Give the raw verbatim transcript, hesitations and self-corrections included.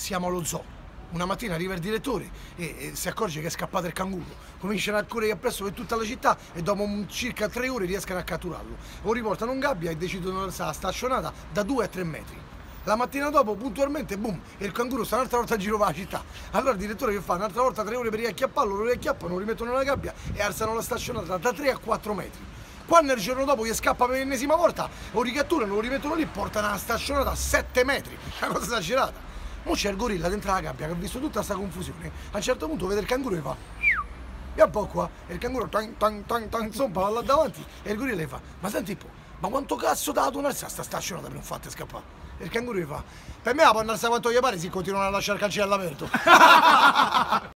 siamo allo zoo. Una mattina arriva il direttore e, e si accorge che è scappato il canguro. Cominciano a correre appresso per tutta la città e dopo un, circa tre ore riescono a catturarlo. Lo riportano in gabbia e decidono di stare stazionata da due a tre metri. La mattina dopo, puntualmente, boom, e il canguro sta un'altra volta a giro per la città. Allora il direttore che fa? Un'altra volta tre ore per riacchiapparlo, lo riacchiappano, lo rimettono nella gabbia e alzano la stazionata da tre a quattro metri. Quando il giorno dopo gli scappa per l'ennesima volta, lo ricatturano, lo rimettono lì, portano la stazionata a sette metri. Una cosa esagerata. Mo c'è il gorilla dentro la gabbia che ha visto tutta questa confusione. A un certo punto vede il canguro e fa: via un po' qua. E il canguro tan tan tan tan zompa là davanti. E il gorilla le fa: ma senti un po', ma quanto cazzo t'ha dato un'alza sta stazionata per non farti scappare? E il canguro gli fa: per me la può andare quanto gli pare, si continuano a lasciare il cancello all'aperto.